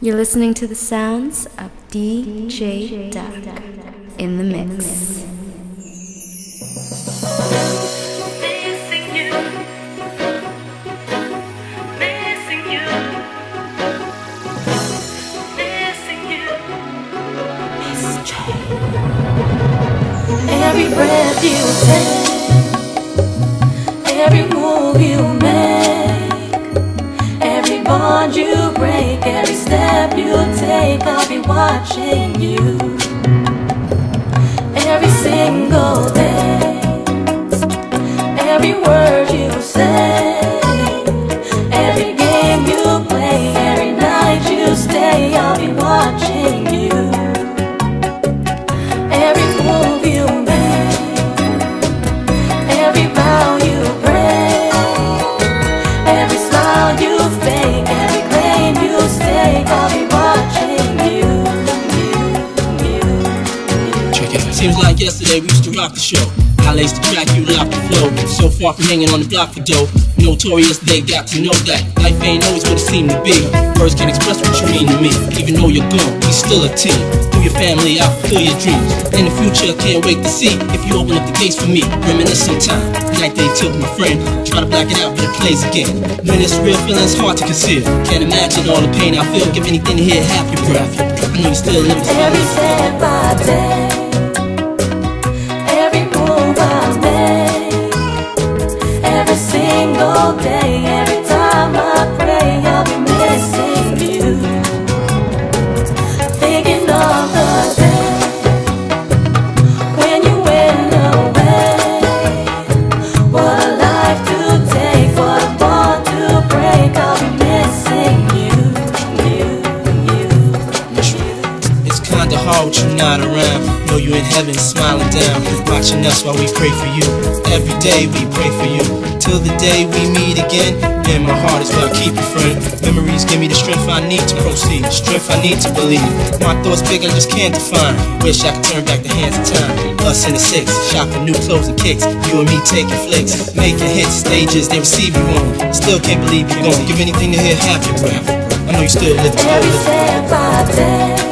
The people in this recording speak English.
You're listening to the sounds of DJ Duck in the mix. Every breath you take, every move you make, every bond you break, every step you take, I'll be watching you. Every single day, every word you say, every game you play, every night you stay, I'll be watching you. Seems like yesterday we used to rock the show. I laced the track, you locked the flow. So far from hanging on the block for dough. Notorious, they got to know that life ain't always what it seemed to be. Words can't express what you mean to me. Even though you're gone, we still a team. Through your family, I'll fulfill your dreams. In the future, I can't wait to see if you open up the gates for me. Reminiscing time, night they took my friend. Try to black it out, but it plays again. When it's real, feeling's hard to conceal. Can't imagine all the pain I feel. Give anything here, half your breath. I know you still live. Every step I take, all day, every time I pray, I'll be missing you. Thinking of the day when you went away. What a life to take, what a bond to break. I'll be missing you, you. It's kinda hard with you not around. Know you in heaven smiling down, watching us while we pray for you. Every day we pray for you, till the day we meet again. And my heart is where I keep it, friend. Memories give me the strength I need to proceed, strength I need to believe. My thoughts big, I just can't define. Wish I could turn back the hands of time. Us in the six, shopping new clothes and kicks. You and me taking flicks, making hits, stages they receive you on. Still can't believe you're gone. Give anything to hear half your breath. I know you still live. Every step I take,